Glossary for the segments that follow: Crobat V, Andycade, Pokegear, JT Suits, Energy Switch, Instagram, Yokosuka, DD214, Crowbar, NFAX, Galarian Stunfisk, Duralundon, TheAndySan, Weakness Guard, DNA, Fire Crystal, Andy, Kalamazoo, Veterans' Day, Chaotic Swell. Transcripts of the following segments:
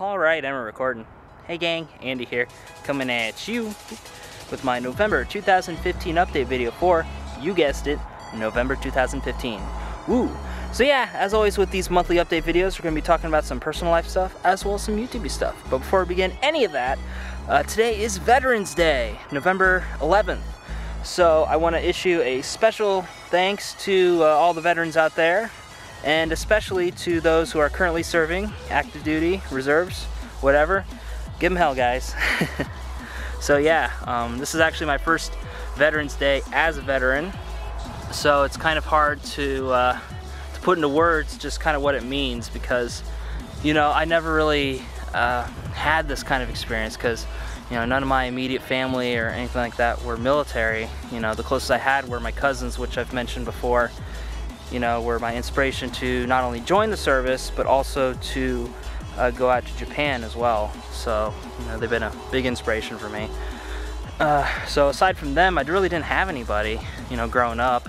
All right, I'm recording. Hey gang, Andy here, coming at you with my November 2015 update video for, you guessed it, November 2015. Woo! So yeah, as always with these monthly update videos, we're going to be talking about some personal life stuff as well as some YouTube stuff. But before we begin any of that, today is Veterans Day, November 11th. So I want to issue a special thanks to all the veterans out there, and especially to those who are currently serving, active duty, reserves, whatever. Give them hell, guys. So yeah, this is actually my first Veterans Day as a veteran, so it's kind of hard to put into words just kind of what it means, because, you know, I never really had this kind of experience, because, you know, none of my immediate family or anything like that were military. You know, the closest I had were my cousins, which I've mentioned before, you know, were my inspiration to not only join the service, but also to go out to Japan as well. So, you know, they've been a big inspiration for me. So aside from them, I really didn't have anybody, you know, growing up,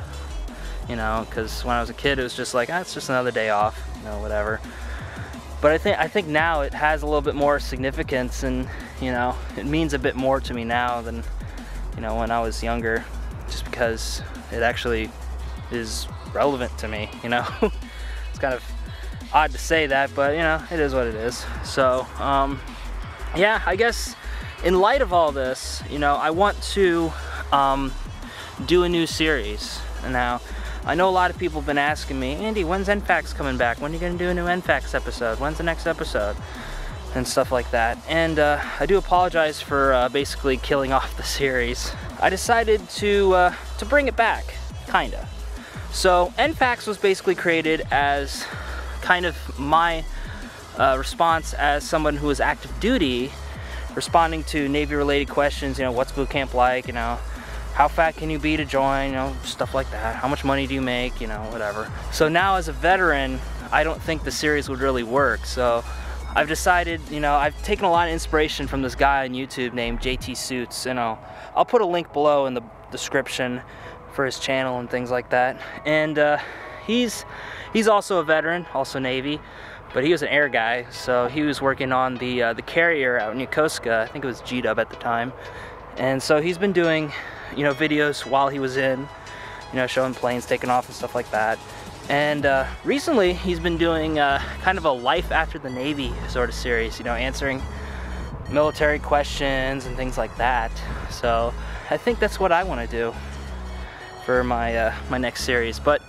you know, because when I was a kid, it was just like, ah, it's just another day off, you know, whatever. But I think now it has a little bit more significance, and, you know, it means a bit more to me now than, you know, when I was younger, just because it actually is relevant to me, you know. It's kind of odd to say that, but, you know, it is what it is. So yeah, I guess in light of all this, you know, I want to do a new series. Now, I know a lot of people have been asking me, Andy, when's NFAX coming back? When are you going to do a new NFAX episode? When's the next episode? And stuff like that. And I do apologize for basically killing off the series. I decided to bring it back, kinda. So NFAX was basically created as kind of my response as someone who was active duty, responding to Navy-related questions. You know, what's boot camp like? You know, how fat can you be to join, you know, stuff like that. How much money do you make, you know, whatever. So now as a veteran, I don't think the series would really work. So I've decided, you know, I've taken a lot of inspiration from this guy on YouTube named JT Suits, and I'll put a link below in the description for his channel and things like that. And he's also a veteran, also Navy, but he was an air guy. So he was working on the carrier out in Yokosuka. I think it was G-Dub at the time. And so he's been doing, you know, videos while he was in, you know, showing planes taking off and stuff like that. And recently he's been doing kind of a life after the Navy sort of series, you know, answering military questions and things like that. So I think that's what I want to do for my my next series. But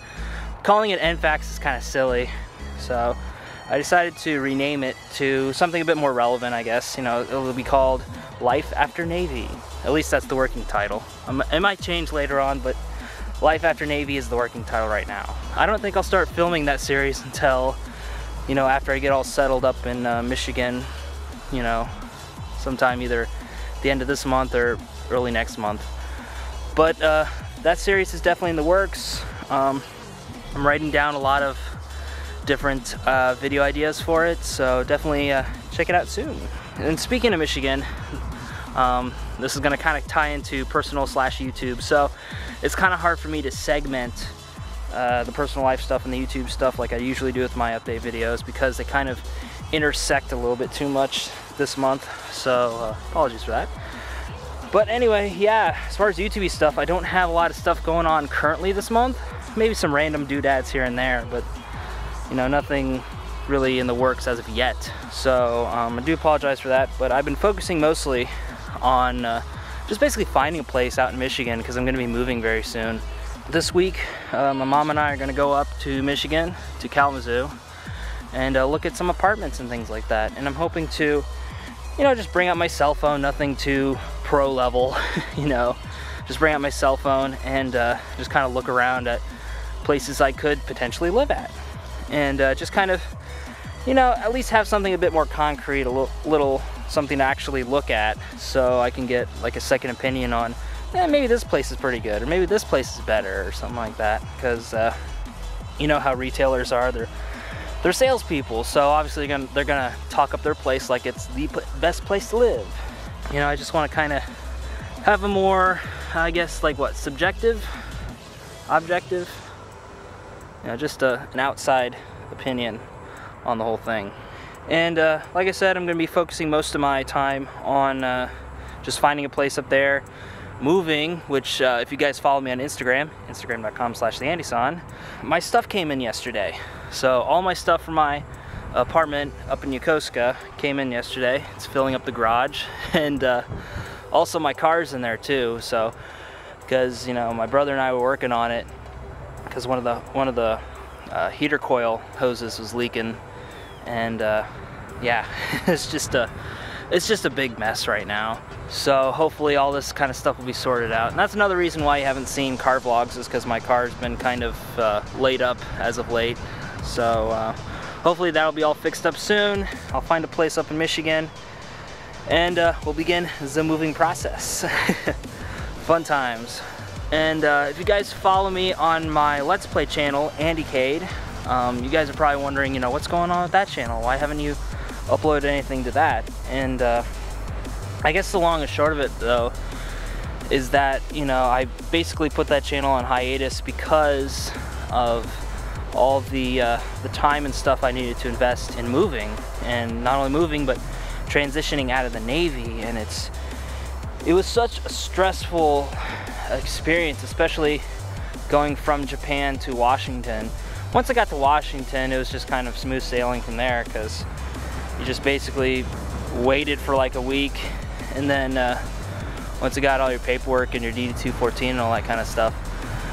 calling it NFAX is kind of silly, so I decided to rename it to something a bit more relevant, I guess. You know, it'll be called Life After Navy. At least that's the working title. It might change later on, but Life After Navy is the working title right now. I don't think I'll start filming that series until, you know, after I get all settled up in Michigan, you know, sometime either the end of this month or early next month. But that series is definitely in the works. I'm writing down a lot of different video ideas for it, so definitely check it out soon. And speaking of Michigan, this is gonna kind of tie into personal / YouTube, so it's kind of hard for me to segment the personal life stuff and the YouTube stuff like I usually do with my update videos, because they kind of intersect a little bit too much this month, so apologies for that. But anyway, yeah, as far as YouTube stuff, I don't have a lot of stuff going on currently this month. Maybe some random doodads here and there, but, you know, nothing really in the works as of yet. So I do apologize for that, but I've been focusing mostly on just basically finding a place out in Michigan, because I'm going to be moving very soon. This week, my mom and I are going to go up to Michigan, to Kalamazoo, and look at some apartments and things like that. And I'm hoping to, you know, just bring out my cell phone, nothing too pro level, you know, just bring out my cell phone and just kind of look around at places I could potentially live at. And just kind of, you know, at least have something a bit more concrete, a little something to actually look at, so I can get like a second opinion on, eh, maybe this place is pretty good, or maybe this place is better, or something like that. Because you know how retailers are, they're salespeople, so obviously they're gonna talk up their place like it's the best place to live. You know, I just want to kind of have a more, I guess, like what, subjective, objective. You know, just an outside opinion on the whole thing. And like I said, I'm going to be focusing most of my time on just finding a place up there, moving, which if you guys follow me on Instagram, instagram.com/TheAndySan, my stuff came in yesterday. So all my stuff from my apartment up in Yokosuka came in yesterday. It's filling up the garage, and also my car's in there too. So because, you know, my brother and I were working on it because one of the heater coil hoses was leaking, and yeah, it's just a big mess right now. So hopefully all this kind of stuff will be sorted out. And that's another reason why you haven't seen car vlogs, is because my car's been kind of laid up as of late. So hopefully that'll be all fixed up soon. I'll find a place up in Michigan, and we'll begin the moving process. Fun times. And if you guys follow me on my Let's Play channel, Andycade, you guys are probably wondering, you know, what's going on with that channel? Why haven't you uploaded anything to that? And I guess the long and short of it, though, is that, you know, I basically put that channel on hiatus because of all the time and stuff I needed to invest in moving, and not only moving but transitioning out of the Navy. And it was such a stressful experience, especially going from Japan to Washington. Once I got to Washington, it was just kind of smooth sailing from there, because you just basically waited for like a week, and then once you got all your paperwork and your DD214 and all that kind of stuff,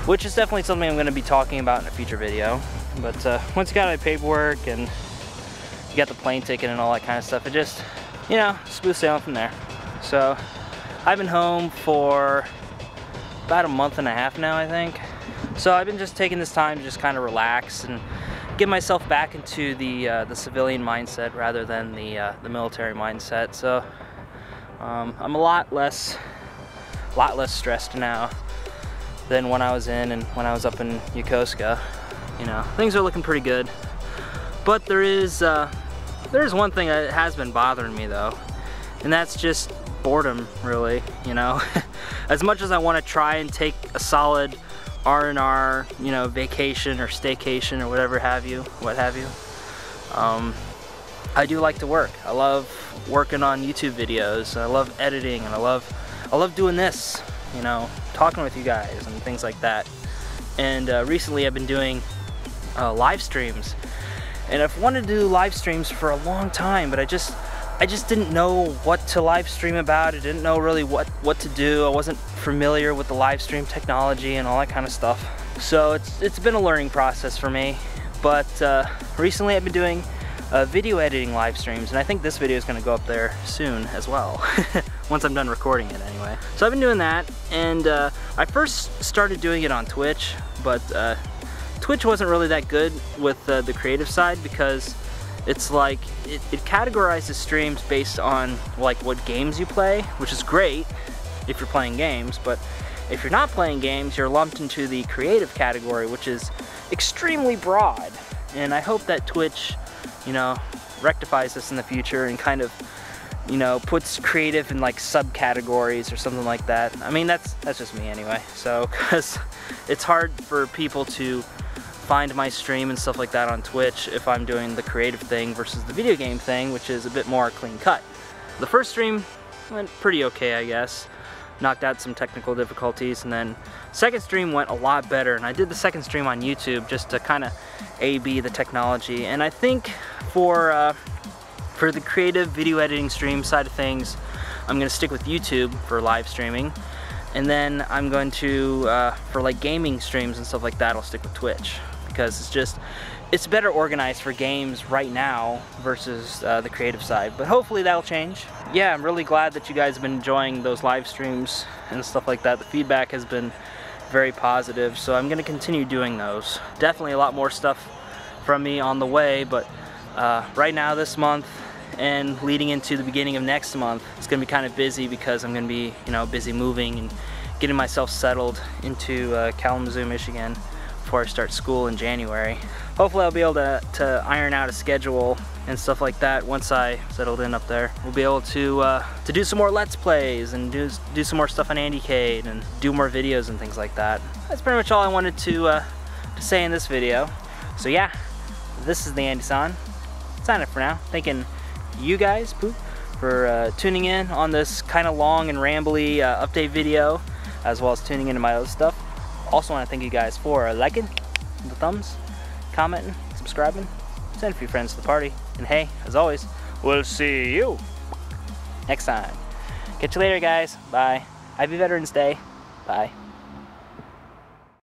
which is definitely something I'm going to be talking about in a future video. But once you got all your paperwork and you got the plane ticket and all that kind of stuff, it just, you know, smooth sailing from there. So I've been home for about a month and a half now, I think. So I've been just taking this time to just kind of relax and get myself back into the civilian mindset rather than the military mindset. So I'm a lot less stressed now than when I was in and when I was up in Yokosuka. You know, things are looking pretty good. But there is one thing that has been bothering me, though, and that's just boredom, really. You know, as much as I want to try and take a solid R&R, you know, vacation or staycation or whatever have you, I do like to work. I love working on YouTube videos. I love editing, and I love doing this, you know, talking with you guys and things like that. And recently I've been doing live streams, and I've wanted to do live streams for a long time, but I just didn't know what to live stream about. I didn't know really what to do. I wasn't familiar with the live stream technology and all that kind of stuff. So it's been a learning process for me. But recently I've been doing video editing live streams, and I think this video is going to go up there soon as well. Once I'm done recording it, anyway. So I've been doing that, and I first started doing it on Twitch, but Twitch wasn't really that good with the creative side, because it's like, it categorizes streams based on like what games you play, which is great if you're playing games, but if you're not playing games, you're lumped into the creative category, which is extremely broad. And I hope that Twitch, you know, rectifies this in the future and kind of, you know, puts creative in like subcategories or something like that. I mean, that's just me anyway. So, because it's hard for people to find my stream and stuff like that on Twitch if I'm doing the creative thing versus the video game thing, which is a bit more clean cut. The first stream went pretty okay, I guess. Knocked out some technical difficulties, and then second stream went a lot better, and I did the second stream on YouTube just to kind of A/B the technology. And I think for the creative video editing stream side of things, I'm gonna stick with YouTube for live streaming. And then I'm going to, for like gaming streams and stuff like that, I'll stick with Twitch, because it's better organized for games right now versus the creative side. But hopefully that'll change. Yeah, I'm really glad that you guys have been enjoying those live streams and stuff like that. The feedback has been very positive, so I'm gonna continue doing those. Definitely a lot more stuff from me on the way, but right now this month, and leading into the beginning of next month, it's gonna be kind of busy, because I'm gonna be, you know, busy moving and getting myself settled into Kalamazoo, Michigan, before I start school in January. Hopefully I'll be able to iron out a schedule and stuff like that once I settled in up there. We'll be able to do some more Let's Plays and do some more stuff on Andycade and do more videos and things like that. That's pretty much all I wanted to say in this video. So yeah, this is TheAndySan. sign up for now. Thanking you guys, Poop, for tuning in on this kind of long and rambly update video, as well as tuning into my other stuff. Also want to thank you guys for liking, the thumbs, commenting, subscribing, send a few friends to the party, and hey, as always, we'll see you next time. Catch you later, guys. Bye. Happy Veterans Day. Bye.